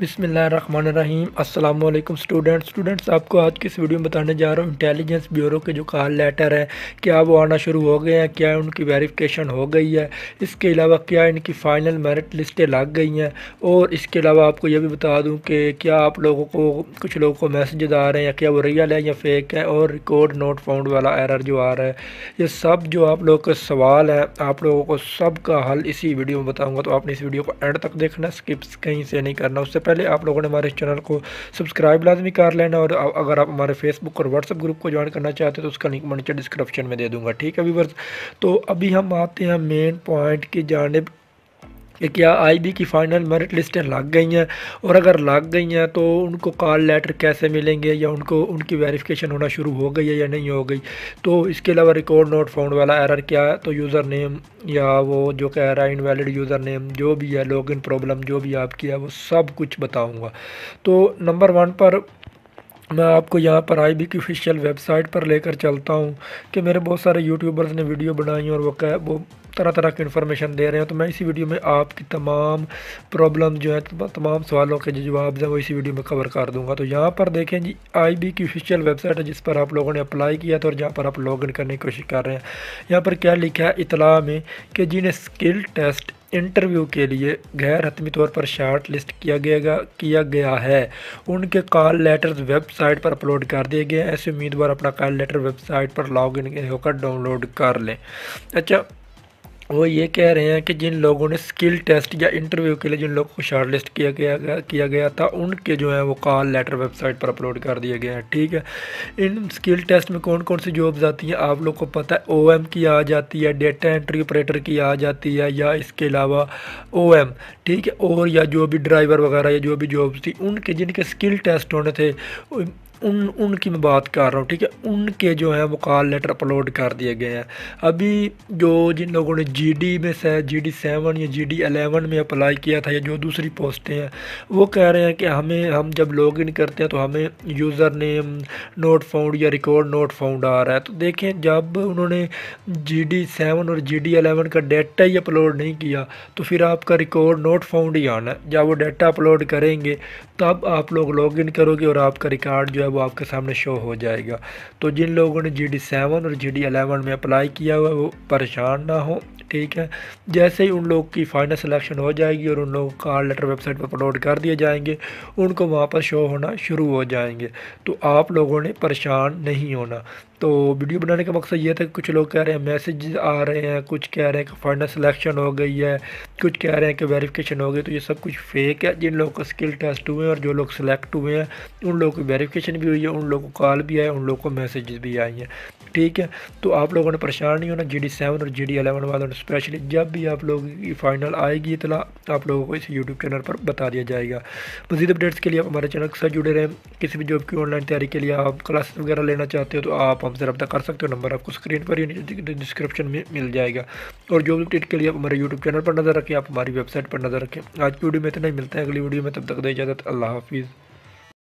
बिस्मिल्लाहिर्रहमानिर्रहीम। अस्सलाम वालेकुम स्टूडेंट्स, आपको आज की इस वीडियो में बताने जा रहा हूँ इंटेलिजेंस ब्यूरो के जो कॉल लेटर है क्या वो आना शुरू हो गए हैं, क्या उनकी वेरिफिकेशन हो गई है, इसके अलावा क्या इनकी फ़ाइनल मेरिट लिस्टें लग गई हैं। और इसके अलावा आपको यह भी बता दूँ कि क्या आप लोगों को कुछ लोगों को मैसेज आ रहे हैं, क्या वो रियल है या फेक है, और रिकॉर्ड नोट फाउंड वाला एरर जो आ रहा है, ये सब जो आप लोगों के सवाल हैं आप लोगों को सब का हल इसी वीडियो में बताऊँगा। तो आपने इस वीडियो को एंड तक देखना, स्किप कहीं से नहीं करना। उससे पहले आप लोगों ने हमारे चैनल को सब्सक्राइब लाजमी कर लेना, और अगर आप हमारे फेसबुक और व्हाट्सएप ग्रुप को ज्वाइन करना चाहते हैं तो उसका लिंक मैं नीचे डिस्क्रिप्शन में दे दूंगा। ठीक है व्यूअर्स, तो अभी हम आते हैं मेन पॉइंट की जानिब कि क्या आईबी की फ़ाइनल मेरिट लिस्टें लग गई हैं, और अगर लग गई हैं तो उनको कॉल लेटर कैसे मिलेंगे, या उनको उनकी वेरिफिकेशन होना शुरू हो गई है या नहीं हो गई। तो इसके अलावा रिकॉर्ड नोट फाउंड वाला एरर क्या है, तो यूज़र नेम या वो जो कह रहा है इनवैलिड यूज़र नेम जो भी है, लॉगिन प्रॉब्लम जो भी आपकी है, वो सब कुछ बताऊँगा। तो नंबर वन पर मैं आपको यहाँ पर आईबी की ऑफिशियल वेबसाइट पर लेकर चलता हूँ कि मेरे बहुत सारे यूट्यूबर्स ने वीडियो बनाई और वो तरह तरह की इन्फॉर्मेशन दे रहे हैं। तो मैं इसी वीडियो में आपकी तमाम प्रॉब्लम जो है, तमाम सवालों के जो जवाब हैं वो इसी वीडियो में कवर कर दूंगा। तो यहाँ पर देखें जी, आईबी की ऑफिशियल वेबसाइट है जिस पर आप लोगों ने अप्लाई किया था और जहाँ पर आप लॉगिन करने की कोशिश कर रहे हैं। यहाँ पर क्या लिखा है इतला में कि जिन्हें स्किल टेस्ट इंटरव्यू के लिए गैर हतमी तौर पर शार्ट लिस्ट किया गया है, उनके कॉल लेटर्स वेबसाइट पर अपलोड कर दिए गए हैं। ऐसे उम्मीदवार अपना कॉल लेटर वेबसाइट पर लॉगिन होकर डाउनलोड कर लें। अच्छा, वो ये कह रहे हैं कि जिन लोगों ने स्किल टेस्ट या इंटरव्यू के लिए जिन लोगों को शार्ट लिस्ट किया गया था, उनके जो है वो कॉल लेटर वेबसाइट पर अपलोड कर दिए गए हैं। ठीक है, इन स्किल टेस्ट में कौन कौन सी जॉब्स आती हैं आप लोग को पता है, ओएम की आ जाती है, डेटा एंट्री ऑपरेटर की आ जाती है, या इसके अलावा ओएम, ठीक है, और या जो भी ड्राइवर वगैरह या जो भी जॉब्स थी उनके जिनके स्किल टेस्ट होने थे उनकी मैं बात कर रहा हूँ। ठीक है, उनके जो है वो कॉल लेटर अपलोड कर दिए गए हैं। अभी जो जिन लोगों ने जीडी में से GD 7 या GD 11 में अप्लाई किया था, या जो दूसरी पोस्टें हैं, वो कह रहे हैं कि हम जब लॉग इन करते हैं तो हमें यूज़र नेम नोट फाउंड या रिकॉर्ड नोट फाउंड आ रहा है। तो देखें, जब उन्होंने GD 7 और GD 11 का डाटा ही अपलोड नहीं किया तो फिर आपका रिकॉर्ड नोट फाउंड ही आना है। जब वो डाटा अपलोड करेंगे तब आप लोग लॉग इन करोगे और आपका रिकॉर्ड जो है वो आपके सामने शो हो जाएगा। तो जिन लोगों ने GD 7 और GD 11 में अप्लाई किया हुआ है वो परेशान ना हो। ठीक है, जैसे ही उन लोगों की फाइनल सिलेक्शन हो जाएगी और उन लोगों का लेटर वेबसाइट पर अपलोड कर दिए जाएंगे, उनको वहाँ पर शो होना शुरू हो जाएंगे। तो आप लोगों ने परेशान नहीं होना। तो वीडियो बनाने का मकसद ये था कि कुछ लोग कह रहे हैं मैसेज आ रहे हैं, कुछ कह रहे हैं कि फाइनल सिलेक्शन हो गई है, कुछ कह रहे हैं कि वेरिफिकेशन हो गई, तो ये सब कुछ फेक है। जिन लोगों का स्किल टेस्ट हुए हैं और जो लोग सिलेक्ट हुए हैं उन लोगों की वेरिफिकेशन भी हुई है, उन लोगों को कॉल भी आए, उन लोगों को मैसेज भी आई हैं। ठीक है, तो आप लोगों ने परेशान नहीं होना। GD 7 और GD 11 वालों ने स्पेशली, जब भी आप लोगों की फाइनल आएगी इतला आप लोगों को इस यूट्यूब चैनल पर बता दिया जाएगा। मज़ीद अपडेट्स के लिए आप हमारे चैनल के साथ जुड़े रहें। किसी भी जॉब की ऑनलाइन तैयारी के लिए आप क्लासेस वगैरह लेना चाहते हो तो आप हमसे रब्ता कर सकते हो, नंबर आपको स्क्रीन पर या डिस्क्रिप्शन में मिल जाएगा। और जॉब अपडेट के लिए आप हमारे यूट्यूब चैनल पर नज़र रखें, आप हमारी वेबसाइट पर नज़र रखें। आज की वीडियो में इतना ही, मिलते हैं अगली वीडियो में, तब तक दे इजाज़त, अल्लाह हाफिज़।